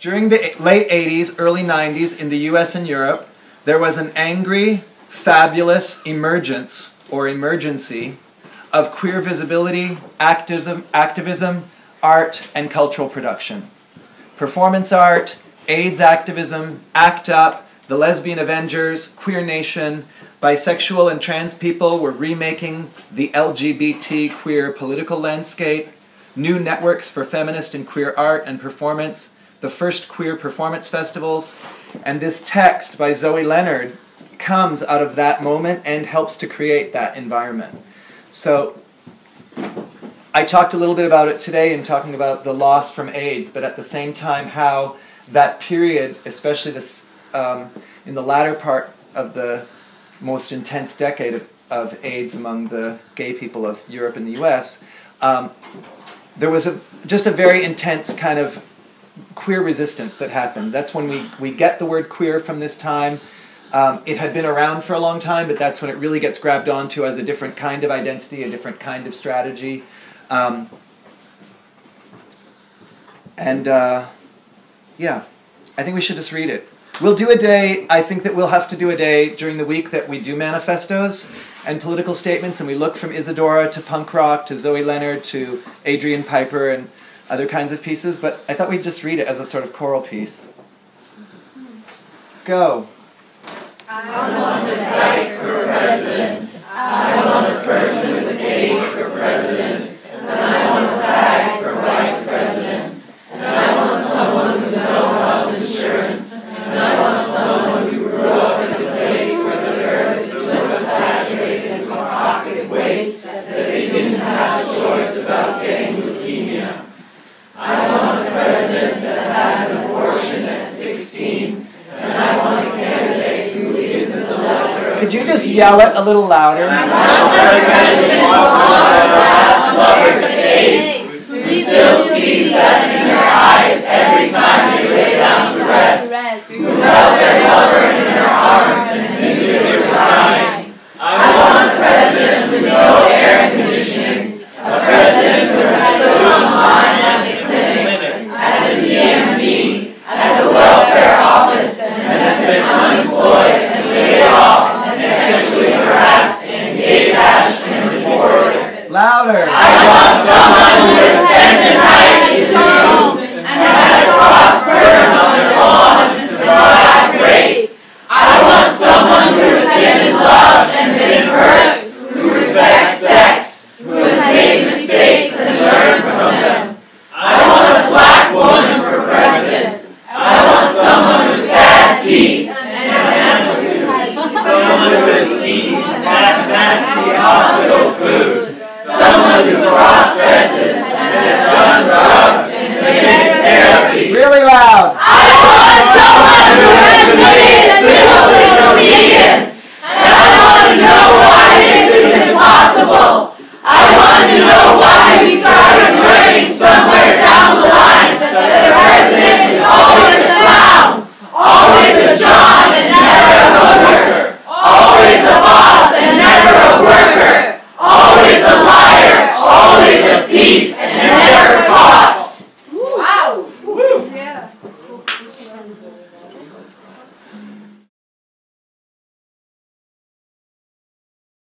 During the late 80s, early 90s in the US and Europe, there was an angry, fabulous emergence or emergency of queer visibility, activism, art, and cultural production. Performance art, AIDS activism, ACT UP, the Lesbian Avengers, Queer Nation, bisexual and trans people were remaking the LGBT queer political landscape, new networks for feminist and queer art and performance, the first queer performance festivals, and this text by Zoe Leonard comes out of that moment and helps to create that environment. So I talked a little bit about it today in talking about the loss from AIDS, but at the same time how that period, especially this, in the latter part of the most intense decade of AIDS among the gay people of Europe and the US, there was just a very intense kind of queer resistance that happened. That's when we get the word queer from this time. It had been around for a long time, but that's when it really gets grabbed onto as a different kind of identity, a different kind of strategy. Yeah, I think we should just read it. We'll do a day, I think that we'll have to do a day during the week that we do manifestos and political statements, and we look from Isadora to punk rock to Zoe Leonard to Adrian Piper and other kinds of pieces, but I thought we'd just read it as a sort of choral piece. Go. I want to type for president. I want a person with AIDS for president. And I want a fag for vice president. And I want someone with no health insurance. And I want someone who grew up in a place where the air is so saturated with toxic waste that they didn't have a choice about getting leukemia. I want a president that had an abortion at 16, and I want a candidate who isn't the lesser. Could you just yell it a little louder? I want a president who loves last lovers and AIDS, who still sees that in their eyes every time they lay down to rest, who held their lover in their arms and knew they were dying. I want a president with no air conditioning, a president who is still online at the clinic, at the DMV, at the welfare office, and has been unemployed and laid off and sexually harassed and gay bashed and reported. Louder. I want someone who would spend the night in tunnels and had a cross burned on their lawn and survived rape. I want someone who has been in love and been hurt, who respects sex, who has made mistakes and learned from them. I want a black woman for president. I want someone with bad teeth and an attitude. Someone who is eating that nasty hospital food. Someone who cross-dresses and has done drugs and been in therapy. Really loud. I want someone who has committed civil disobedience. And I want to know why this is impossible. I want to know why we started learning somewhere down the line that the president is always a clown, always a John and never a hooker, always a boss and never a worker, always a liar, always a thief and